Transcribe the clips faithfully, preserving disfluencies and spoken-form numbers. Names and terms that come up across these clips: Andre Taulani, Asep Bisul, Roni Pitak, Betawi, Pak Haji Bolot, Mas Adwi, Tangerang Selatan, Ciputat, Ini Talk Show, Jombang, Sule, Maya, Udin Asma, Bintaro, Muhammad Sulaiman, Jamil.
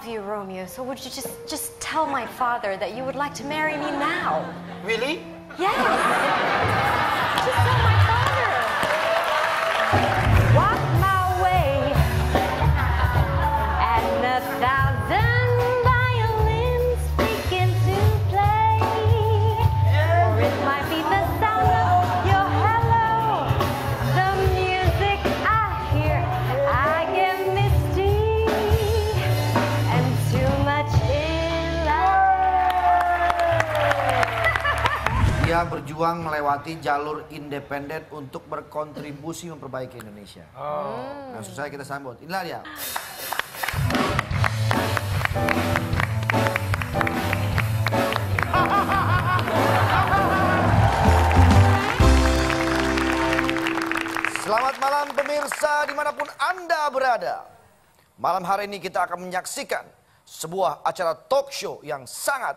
love you, Romeo, so would you just, just tell my father that you would like to marry me now? Really? Yes! Just tell my father! Walk my way and a thousand violins begin to play. Yes. Or it might be the sound of your hello, the music I hear, I get misty, and too much in love. Dia berjuang melewati jalur independen untuk berkontribusi memperbaiki Indonesia. Oh. Langsung saya kita sambut. Inilah dia. Selamat malam pemirsa dimanapun Anda berada. Malam hari ini kita akan menyaksikan sebuah acara talk show yang sangat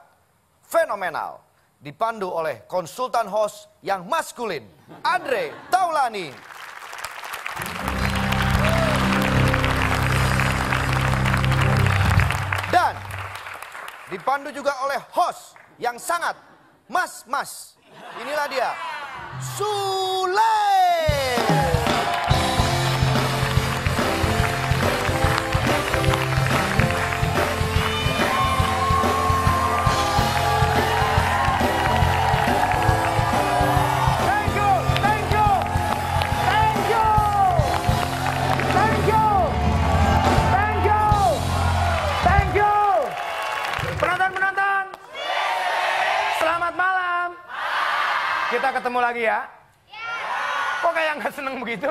fenomenal. Dipandu oleh konsultan host yang maskulin, Andre Taulani. Dan dipandu juga oleh host yang sangat mas-mas. Inilah dia, Sule. Kita ketemu lagi ya? Yeah. Kok kayak nggak seneng begitu?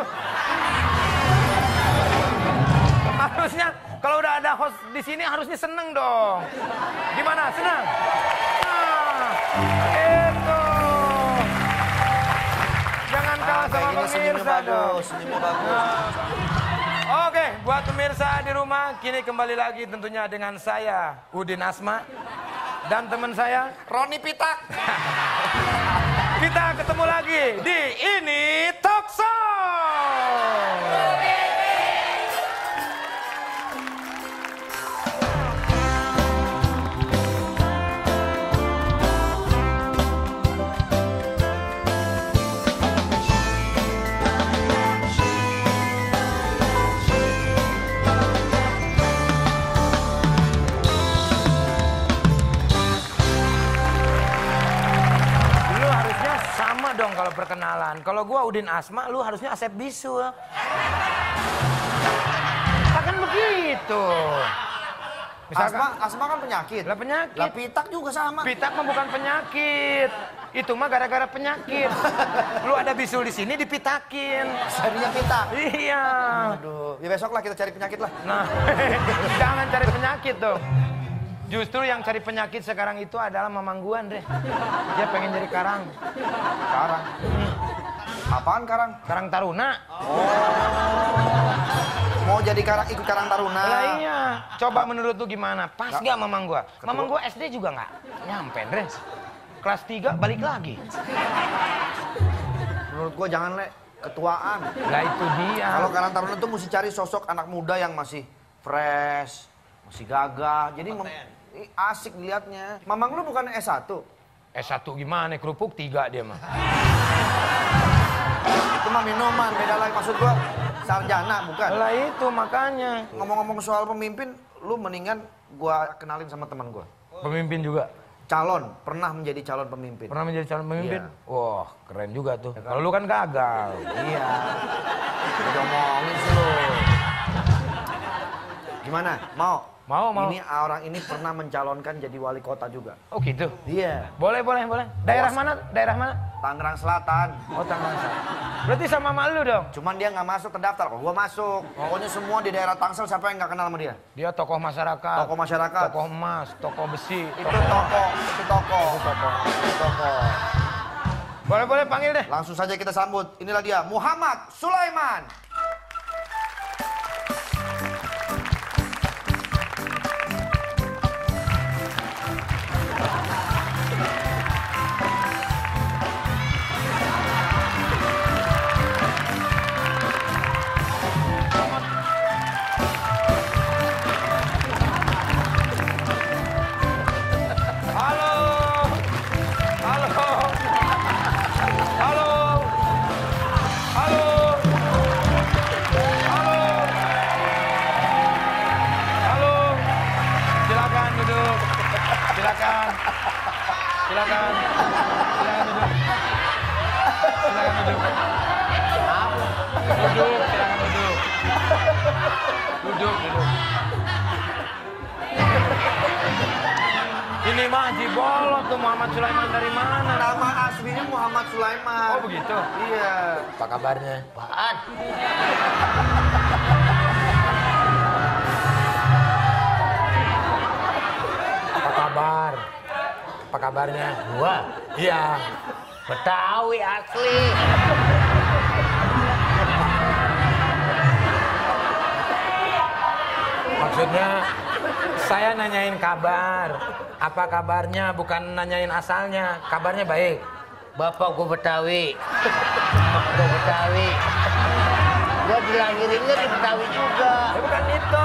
Harusnya kalau udah ada host di sini harusnya seneng dong. Gimana? Senang? Nah, itu. Jangan kalah sama pemirsa dong. Senyumnya bagus. Oke, buat pemirsa di rumah, kini kembali lagi tentunya dengan saya, Udin Asma. Dan teman saya, Roni Pitak. Kita ketemu lagi di Ini Talk Show. Dong kalau perkenalan, kalau gua Udin Asma, lu harusnya Asep Bisul. Kan begitu. Misalkan, asma, asma kan penyakit. Lah penyakit. Lah pitak juga sama. Pitak mah bukan penyakit. Itu mah gara-gara penyakit. Lu ada bisul di sini dipitakin. Serinya pitak. Iya. Aduh, ya besok lah kita cari penyakit lah. Nah, jangan cari penyakit dong. Justru yang cari penyakit sekarang itu adalah Mamang gua, Andre. Dia pengen jadi karang. Karang? Hmm. Apaan karang? Karang taruna. Oh. Mau jadi karang, ikut karang taruna. Nah, iya. Coba menurut lu gimana? Pas gak, gak Mamang gua? Ketua. Mamang gua S D juga gak nyampe, Andre. Kelas tiga balik lagi. Menurut gua jangan, Le. Ketuaan. Nah itu dia. Kalau karang taruna tuh mesti cari sosok anak muda yang masih fresh. Si gagah, jadi asik dilihatnya. Mamang lu bukan S satu? S satu gimana, kerupuk tiga dia mah. Itu mah minuman, beda lagi. Maksud gua sarjana bukan? Lah itu makanya. Ngomong-ngomong soal pemimpin, lu mendingan gua kenalin sama teman gua. Pemimpin juga? Calon, pernah menjadi calon pemimpin. Pernah menjadi calon pemimpin? Iya. Wah, keren juga tuh. Kalau lu kan gagal. Iya. Udah ngomongin sih lu. Gimana? Mau? Mau, mau. Ini orang ini pernah mencalonkan jadi wali kota juga. Oh gitu? Iya. Yeah. Boleh, boleh, boleh. Daerah Mas, mana? Daerah mana? Tangerang Selatan. Oh, Tangerang Selatan. Berarti sama malu dong? Cuman dia nggak masuk terdaftar. Kok gua masuk. Pokoknya semua di daerah Tangsel siapa yang nggak kenal sama dia? Dia tokoh masyarakat. Tokoh masyarakat. Tokoh emas, tokoh besi. Itu tokoh, itu tokoh. Itu tokoh. Itu tokoh. Boleh, boleh panggil deh. Langsung saja kita sambut. Inilah dia, Muhammad Sulaiman. ini mah Haji Bolot tuh, Muhammad Sulaiman dari mana? Nama aslinya Muhammad Sulaiman. Oh begitu? Iya. Apa kabarnya? Apaan? Apa kabar? Apa kabarnya? Gua? Iya. Betawi asli. Maksudnya saya nanyain kabar, apa kabarnya, bukan nanyain asalnya. Kabarnya baik. Bapak gue Betawi. Bapak gue Betawi. Gue dilahirinnya di Betawi juga. Ya, bukan itu.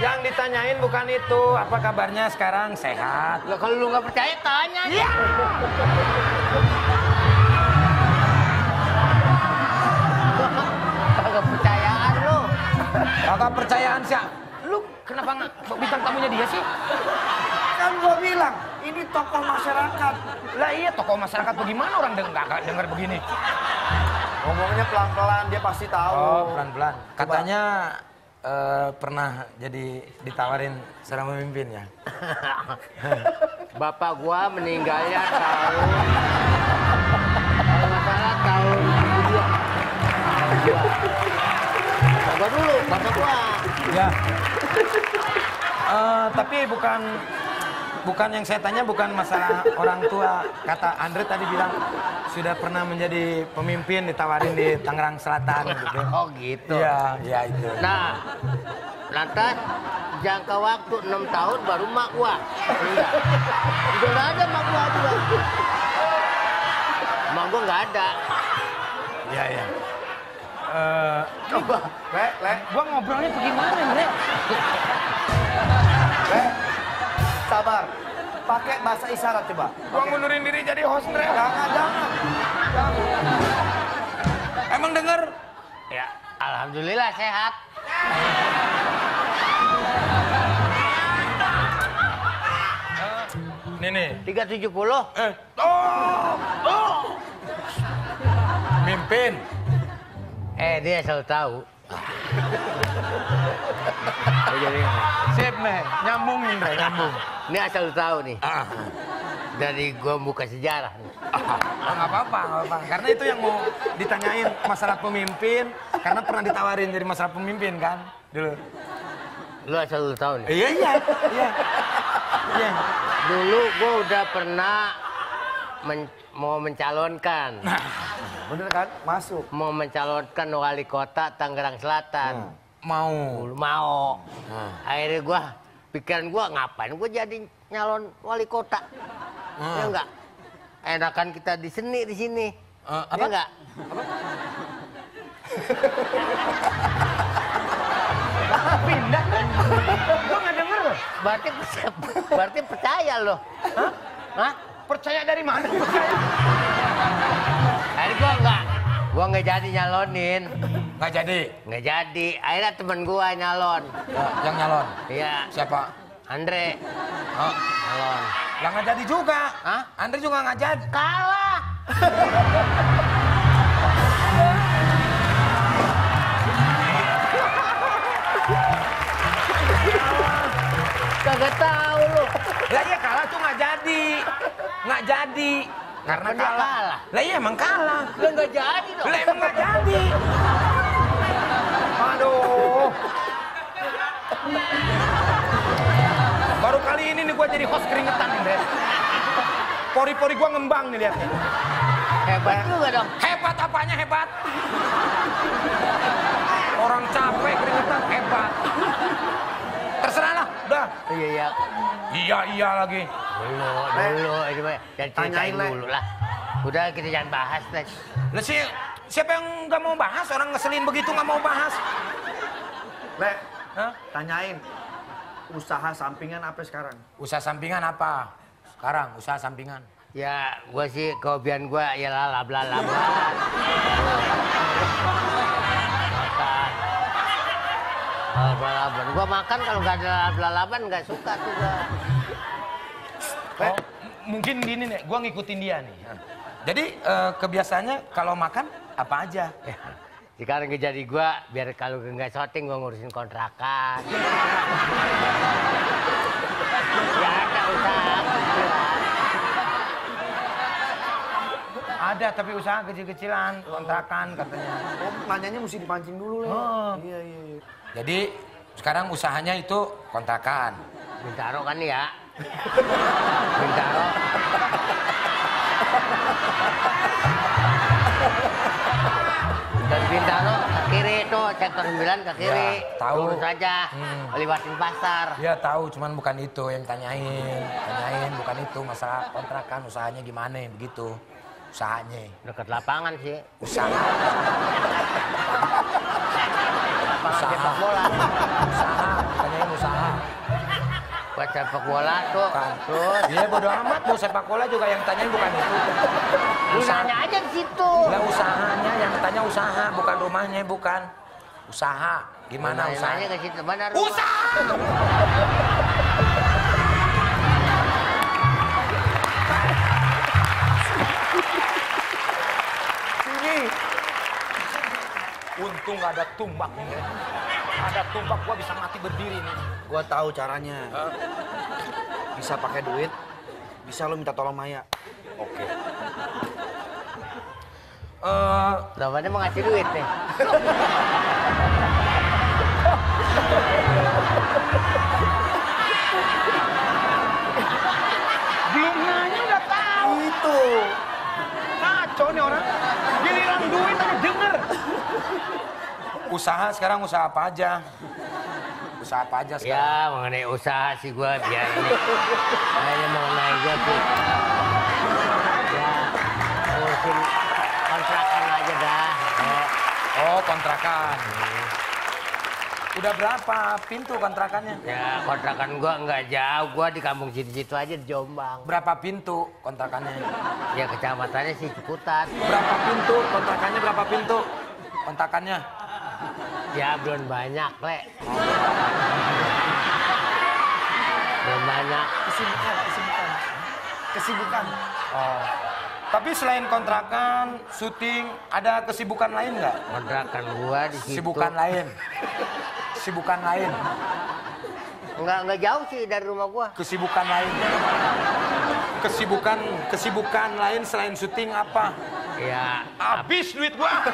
Yang ditanyain bukan itu. Apa kabarnya sekarang, sehat? Ya, kalau lu nggak percaya tanya. Ya. Kagak percayaan lu. Kagak percayaan siapa? Lu kenapa nggak bintang tamunya dia sih? Kan gua bilang, ini tokoh masyarakat. Lah iya tokoh masyarakat, bagaimana orang nggak denger, denger begini? Ngomongnya pelan-pelan, dia pasti tahu. Oh, pelan-pelan. Katanya uh, pernah jadi ditawarin seorang pemimpin ya? Bapak gua meninggalnya tahun... Kalau salah tahun dua ribu dua. Bapak dulu, bapak gua. Ya. Uh, tapi bukan bukan yang saya tanya bukan masalah orang tua. Kata Andre tadi bilang sudah pernah menjadi pemimpin ditawarin di Tangerang Selatan gitu. Oh gitu. Iya, iya itu. Nah, lantas jangka waktu enam tahun baru mak gua. Enggak. Enggak ada mak gua juga. Mak gua enggak ada. Iya, iya. Uh, coba, le, le, gua ngobrolnya bagaimana, le? Le, sabar, pakai bahasa isyarat coba. Gua ngundurin diri jadi host, Andre. Jangan, jangan. Emang denger? Ya, alhamdulillah sehat. Ini nih. Tiga tujuh puluh. Eh, oh, oh. Mimpin. Eh, dia selalu tahu. Sip, meh. Nyambung nih, meh. Nyambung. Ini asal tahu nih. Ah. Dari gua buka sejarah. Nggak apa-apa, nggak apa-apa. Karena itu yang mau ditanyain masalah pemimpin. Karena pernah ditawarin jadi masalah pemimpin, kan? Dulu. Lu asal tahu nih? Iya, iya. Iya. Iya. Dulu gua udah pernah men mau mencalonkan. Nah. Bener kan? Masuk. Mau mencalonkan wali kota Tangerang Selatan. Hmm. Mau. Mau. Hmm. Akhirnya gua, pikiran gua ngapain gua jadi nyalon wali kota? Hmm. Ya enggak? Enakan kita di seni di sini. Uh, apa? Ya enggak? Apa? Pindah. Gua nggak denger. Berarti, berarti percaya loh. Hah? Hah? Percaya dari mana? Akhirnya gua enggak, gua nggak jadi nyalonin. Nggak jadi? Nggak jadi. Akhirnya temen gua nyalon. Ya, yang nyalon? Iya. Siapa? Andre. Oh, nyalon. Lah nggak jadi juga. Hah? Andre juga nggak jadi. Kalah. Kagak tahu lu. Lah iya kalah tuh nggak jadi. Nggak jadi. Karena kalah. kalah. Lah iya emang kalah. Lah nggak jadi dong. Lah emang nggak jadi. Aduh. Baru kali ini nih gue jadi host keringetan nih, Dres. Pori-pori gue ngembang nih liatnya. Hebat juga dong. Hebat apanya hebat? Orang capek keringetan hebat. Terserah lah, udah. Iya iya. Iya iya lagi. Dulu, dulu, coba tanyain dulu lah. Udah kita jangan bahas deh. Lah si, siapa yang nggak mau bahas? Orang ngeselin begitu nggak mau bahas. Le, huh? Tanyain usaha sampingan apa sekarang? Usaha sampingan apa? Sekarang usaha sampingan. Ya, gua sih kehobian gua ya lala bla bla bla. Makan. Lalaban. Gua makan kalau nggak ada lalaban nggak suka tuh gua. Oh, mungkin gini nih, gue ngikutin dia nih. Jadi uh, kebiasaannya kalau makan apa aja? Ya, sekarang jadi gue, biar kalau nggak syuting gue ngurusin kontrakan. Ya ada Ada, tapi usaha kecil-kecilan, kontrakan katanya. Oh, nanyanya mesti dipancing dulu lah. Oh. Iya, iya, iya. Jadi sekarang usahanya itu kontrakan. Bintaro kan ya? Bintaro. Dan Bintaro ke kiri itu, sektor sembilan ke kiri. Ya, tahu. Lurus aja, hmm. lewatin pasar. Ya tahu, cuman bukan itu yang tanyain. Tanyain bukan itu, masalah kontrakan usahanya gimana begitu. Usahanya dekat lapangan sih. Usaha. Lapangan sepak bola. Usaha. Tanyain usaha. Buat sepak bola tuh. Terus. Iya bodo amat tuh, sepak bola juga yang tanyain bukan itu. Lu nanya aja di situ. Enggak, usahanya yang tanya usaha, bukan rumahnya, bukan. Usaha. Gimana nah, usahanya? Ke situ benar. Usaha. Untung gak ada tumbak nih. Ada tumbak gua bisa mati berdiri nih. Gua tahu caranya. Huh? Bisa pakai duit, bisa lo minta tolong Maya. Oke. Okay. Eh, lawannya mau ngasih duit nih. Binganya udah tahu itu. Kacau nih orang. Giliran duit aja denger. Usaha sekarang usaha apa aja? Usaha apa aja sekarang? Ya, mengenai usaha sih gue biar ini. Kayaknya mengenai gue sih. Ya, ngurusin kontrakan aja dah. Oh, kontrakan. Udah berapa pintu kontrakannya? Ya, kontrakan gue nggak jauh. Gue di kampung situ-situ aja di Jombang. Berapa pintu kontrakannya? Ya, kecamatannya sih Ciputat. Berapa pintu? Kontrakannya berapa pintu? Kontrakannya? Ya belum banyak, Le. Belum banyak. Kesibukan, kesibukan. Kesibukan. Oh. Tapi selain kontrakan, syuting, ada kesibukan lain nggak? Kontrakan gua di situ. Kesibukan lain. Kesibukan lain. Enggak, enggak jauh sih dari rumah gua. Kesibukan lain. Kesibukan, kesibukan lain selain syuting apa? Ya, habis duit gua.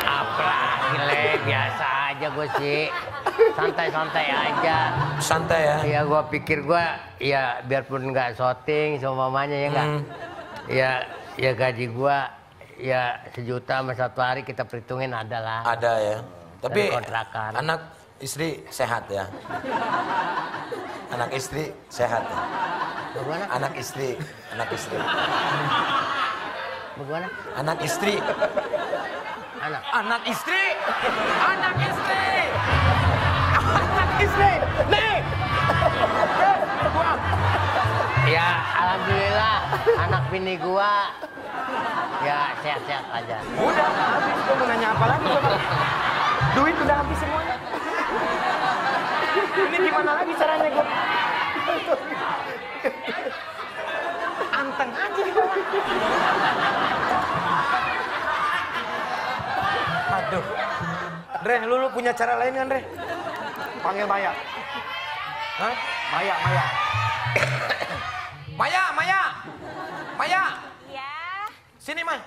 Apalagi Le, biasa aja gua sih. Santai-santai aja. Santai ya? Ya gua pikir gua, ya biarpun nggak syuting sama mamanya ya nggak. Hmm. Ya, ya gaji gua ya sejuta sama satu hari kita perhitungin ada lah. Ada ya. Tapi anak istri sehat ya? Anak istri sehat ya? Bagaimana? Anak istri, anak istri. Bagaimana? Anak istri. Anak. Anak istri. Anak istri. Anak istri. Nih. Ya, alhamdulillah anak bini gua ya sehat-sehat aja. Udah habis, gua mau nanya apa lagi coba? Duit udah habis semuanya. Ini gimana lagi caranya gua? Anteng aja di bawah. Aduh. Dre, lu, lu punya cara lain kan, Dre? Panggil Maya. Hah? Maya, Maya. Maya, Maya. Maya. Iya. Sini, May.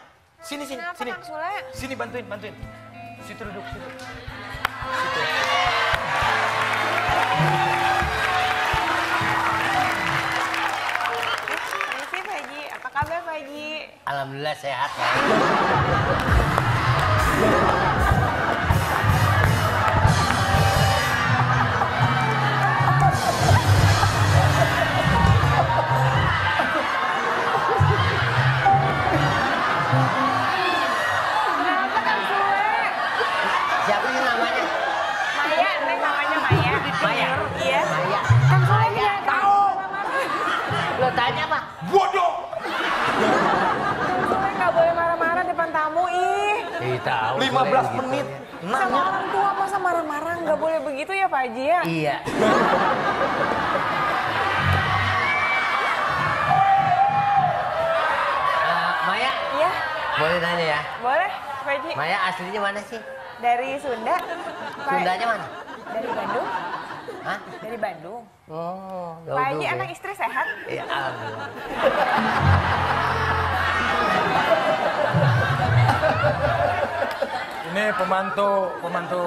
Sini, sini, kenapa, sini. Kang Sule? Sini bantuin, bantuin. Situ duduk, situ. Situ. Pagi. Alhamdulillah sehat. Ya. Kenapa Kang Sule? Siapa sih namanya? Maya, Neng namanya Maya. Maya. Iya. Maya. Kang Sule enggak tahu. Lo tanya apa? Bodoh. Sule nggak boleh marah-marah depan tamu ih. Tahu. lima belas menit. Sama orang tua masa marah-marah nggak boleh begitu ya Pak Haji ya? Iya. uh, Maya? Iya. Boleh nanya ya? Boleh Pak Haji. Maya aslinya mana sih? Dari Sunda. Sundanya mana? Dari Bandung. Hah? Dari Bandung. Oh, Pak Haji, anak istri sehat? Iya, alhamdulillah. Ini pembantu, pembantu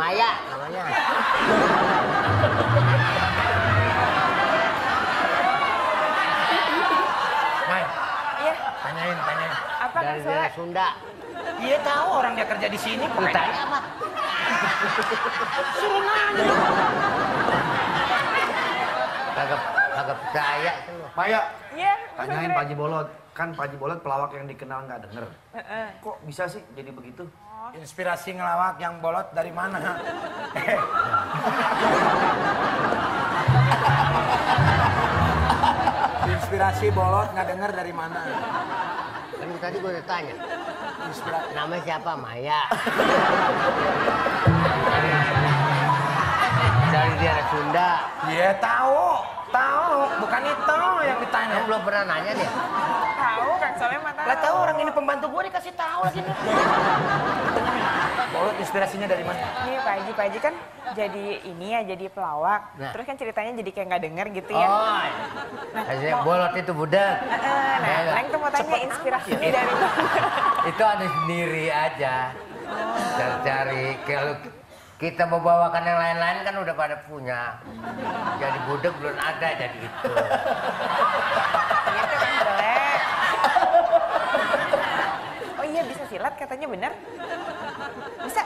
Maya namanya. Mai, iya. Tanyain, tanyain. Apa dari daerah Sunda? Iya tahu orang dia kerja di sini. Tanya apa? Suruh nanya. Kagak, kagak percaya itu. Maya. Iya. Tanyain Pak Haji Bolot. Kan Pak Haji Bolot pelawak yang dikenal nggak denger. Kok bisa sih jadi begitu? Inspirasi ngelawak yang Bolot dari mana? Inspirasi Bolot nggak denger dari mana? Kan tadi gue udah tanya. Inspirasi nama siapa? Maya. Dari daerah Sunda. Iya tahu, tahu. Bukan itu yang ditanya. Belum pernah nanya deh. Tahu kan Sulaiman tahu. Lah tahu orang ini pembantu gue dikasih tahu lagi nih. Bolot inspirasinya dari mana? Nih Pak Haji, Pak Haji kan jadi ini ya, jadi pelawak. Nah. Terus kan ceritanya jadi kayak nggak denger gitu ya. Oh. Nah, hasilnya mau... Bolot itu budak. Uh, uh, nah, nah Leng tuh mau tanya inspirasinya ya? Dari mana? Itu ada sendiri aja. Cari-cari oh. Kalau kita mau bawakan yang lain-lain kan udah pada punya. Jadi budak belum ada jadi itu. Gitu kan boleh. Oh iya bisa silat katanya bener. Bisa?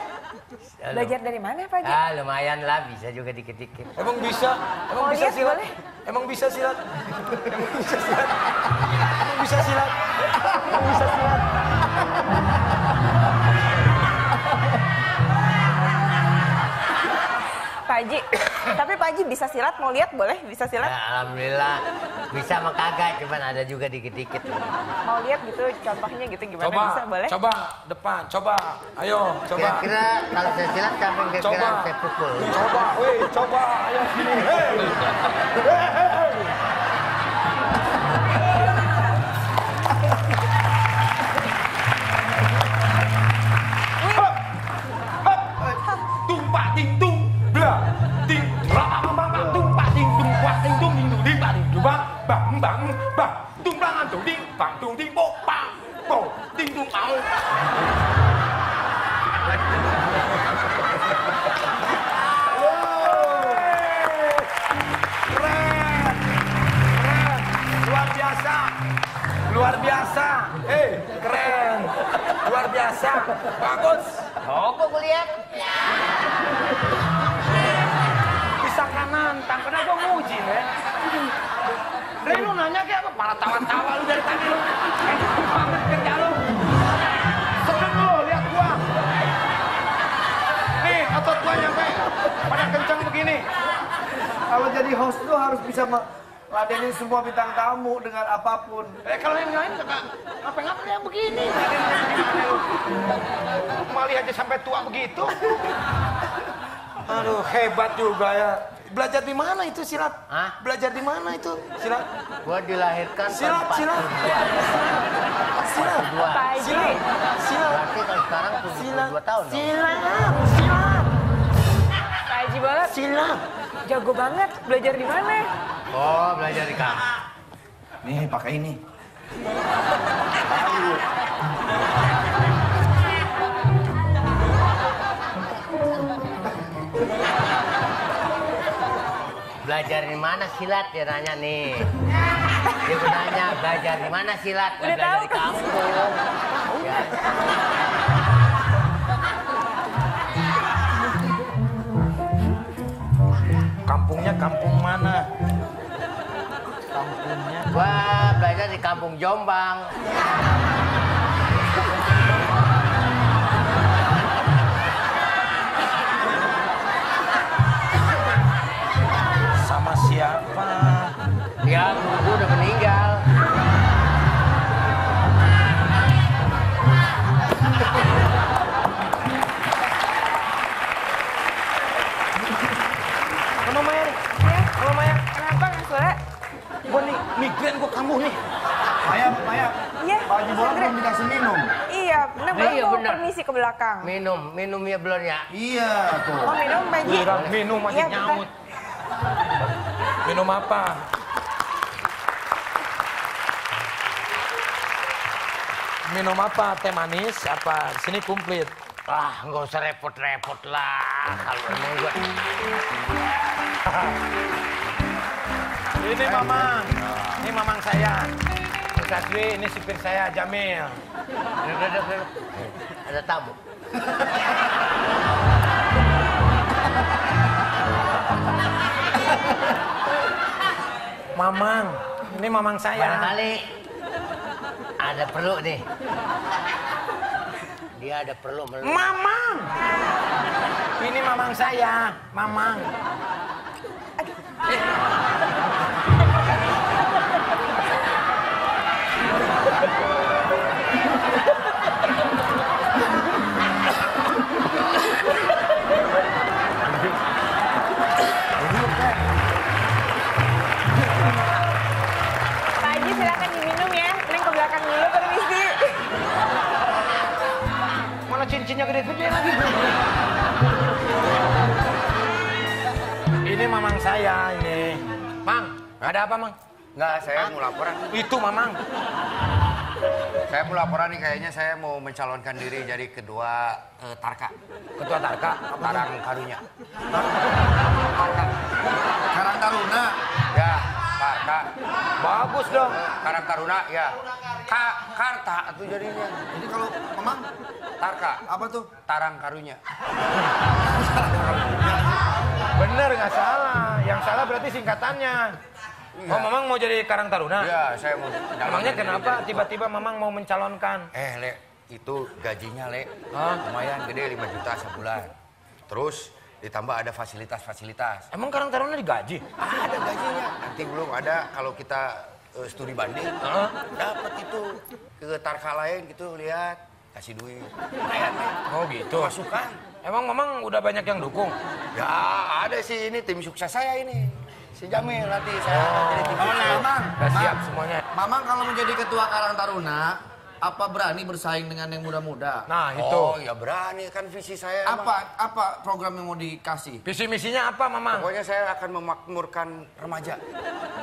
Halo. Belajar dari mana Pak Haji? Ah lumayan lah bisa juga dikit-dikit. Emang bisa? Emang oh, bisa lihat, silat? Boleh. Emang bisa silat? Emang bisa silat? Emang bisa silat? Emang bisa silat? Pak Haji, tapi Pak Haji bisa silat mau lihat boleh? Bisa silat? Ya, alhamdulillah, bisa sama kagak, cuman ada juga dikit-dikit. Mau lihat gitu, contohnya gitu gimana coba, bisa boleh? Coba, depan, coba, ayo, coba. Kira-kira kalau saya silat, siapa yang kira-kira saya pukul? Coba, weh, coba, ayo sini, hei, hei, hei. Bang, bang, tung bang, tung ding, bang, tung ding, bo, bang, bo, ding, tung bang. Keren, keren, luar biasa, luar biasa, eh, keren, luar biasa, bagus. Apa kulihat? Pisang kanan, tangannya gue nguji, ya. Rey, lu nanya kayak apa? Para tawa-tawa lu dari tadi lu. Enak banget kerja lu. Seneng lu, lihat gua. Nih, otot gua nyampe. Pada kenceng begini. Kalau jadi host lu harus bisa meladenin semua bintang tamu dengan apapun. Eh, kalau yang lain kakak, ngapain-ngapain ya begini. Mali aja sampai tua begitu. Aduh, hebat juga ya. Belajar di mana itu silat? Hah? Belajar di mana itu silat? Gua dilahirkan silat, silat. Silat. Silat. Silat. Berarti kalau sekarang tujuh puluh dua tahun. Silat. Silat. Pak Haji Bolot. Silat. Jago banget. Belajar di mana? Oh, belajar di kamar. Nih, pakai ini. Belajar di mana silat dia nanya nih. Dia nanya belajar di mana silat? Udah belajar tahu, di kampung. Ya. Kampungnya kampung mana? Kampungnya. Wah, belajar di kampung Jombang. Siapa? Ya, guru udah meninggal. Mama Maya nih, Mama Maya. Kenapa nggak suara? Gue nih, migrain gue kambuh nih. Maya, Maya. Iya. Pak Haji Bolot belum dikasih minum. Iya, bener. Iya, bener. Permisi ke belakang. Minum, minum ya belum ya. Iya tuh. Oh minum Pak Haji. Minum masih nyamut. Minum apa? Minum apa? Teh manis apa? Sini komplit. Ah, nggak usah repot-repot lah. Kalau ini gue. Ini mamang. Ini mamang saya. Mas Adwi, ini sipir saya, Jamil. Ada tamu. Mamang, ini mamang saya. Barangkali ada perlu nih. Dia ada perlu melulu. Mamang! Ini mamang saya, mamang. Cincinnya gede-gede lagi. Ini mamang saya ini. Mang, ada apa, Mang? Enggak, saya Mang? Mau laporan. Itu mamang. Saya mau laporan nih, kayaknya saya mau mencalonkan diri jadi kedua eh, Tarka. Ketua Tarka? Karang Karunya. Karang Taruna. Ya, Pak, Kak. Bagus dong. Karang Taruna, ya. Kak, Karta itu jadinya. Jadi kalau mamang Tarka, apa tuh? Tarang Karunya. Bener, nggak salah. Yang salah berarti singkatannya. Iya. Oh, mamang mau jadi Karang Taruna? Iya, saya mau. Emangnya kenapa tiba-tiba mamang mau mencalonkan? Eh, Le, itu gajinya, Le. Hah? Lumayan gede, lima juta sebulan. Terus ditambah ada fasilitas-fasilitas. Emang Karang Taruna digaji? Ah, ada gajinya. Nanti belum ada kalau kita uh, studi banding. Huh? Dapat itu ke Tarka lain gitu, lihat. Kasih duit. Oh gitu. Masukan. Emang memang udah banyak yang dukung? Ya ada sih, ini tim sukses saya ini. Si Jamil nanti saya akan jadi tim sukses. Oh, Mamang. Udah siap semuanya. Mamang kalau menjadi ketua Karang Taruna, apa berani bersaing dengan yang muda-muda? Nah itu. Oh ya berani, kan visi saya. Apa apa program yang mau dikasih? Visi misinya apa, Mamang? Pokoknya saya akan memakmurkan remaja.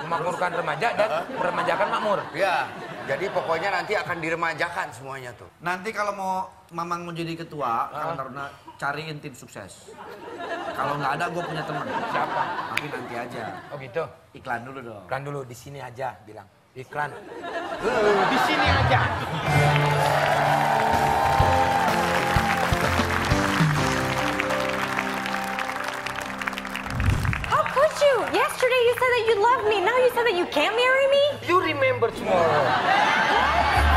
Memakmurkan remaja dan meremajakan makmur? Iya. Jadi pokoknya nanti akan diremajakan semuanya tuh. Nanti kalau mau mamang mau jadi ketua, Karang Taruna cariin tim sukses. Kalau nggak ada, gue punya teman. Siapa? Tapi nanti aja. Oh gitu. Iklan dulu dong. Iklan dulu di sini aja, bilang. Iklan. Uh, di sini aja. Yesterday you said that you loved me. Now you said that you can't marry me. You remember tomorrow.